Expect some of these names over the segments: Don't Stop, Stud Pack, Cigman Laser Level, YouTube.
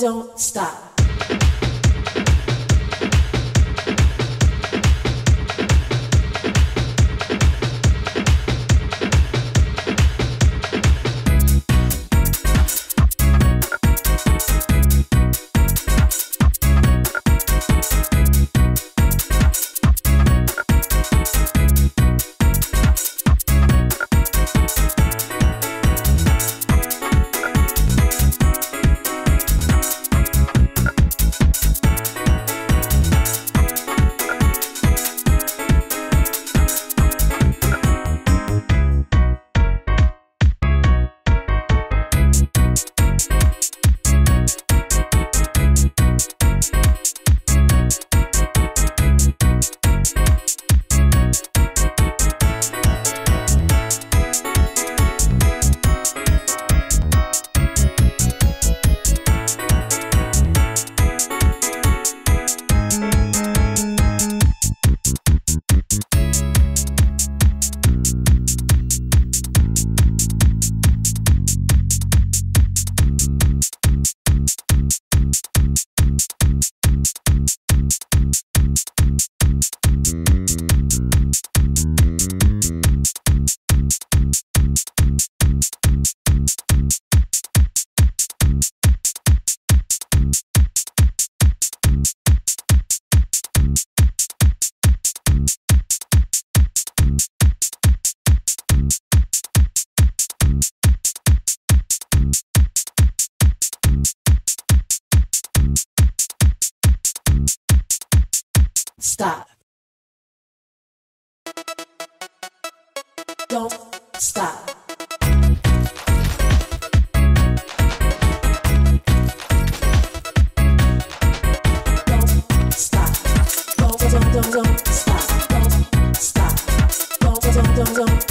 Don't stop. stop. Don't stop. Don't stop. Don't stop. Don't stop. Don't stop. Don't stop. Don't stop. Don't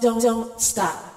Don't stop.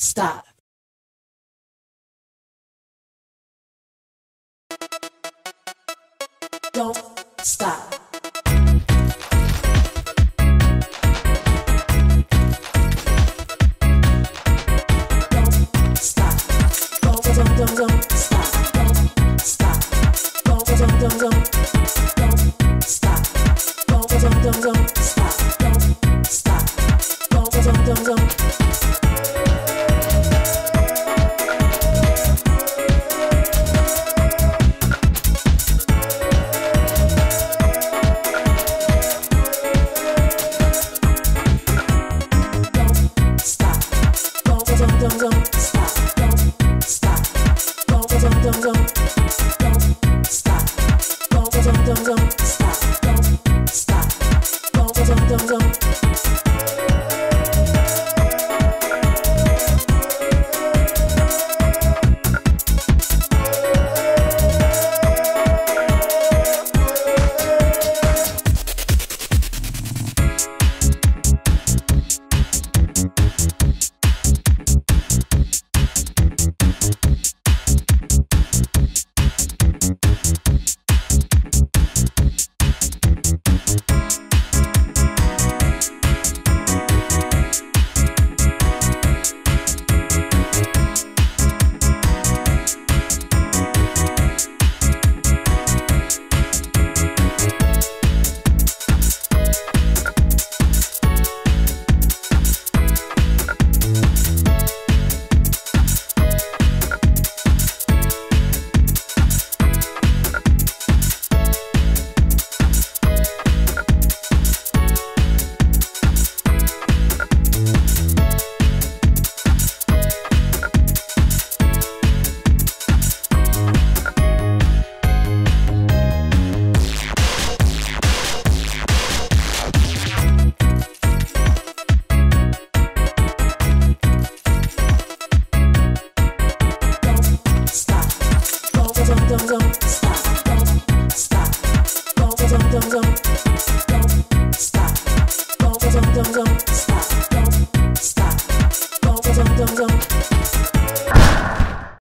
stop. Don't stop. Don't stop. Don't stop. Don't stop. Don't stop. Don't stop. Don't stop. Don't don't stop.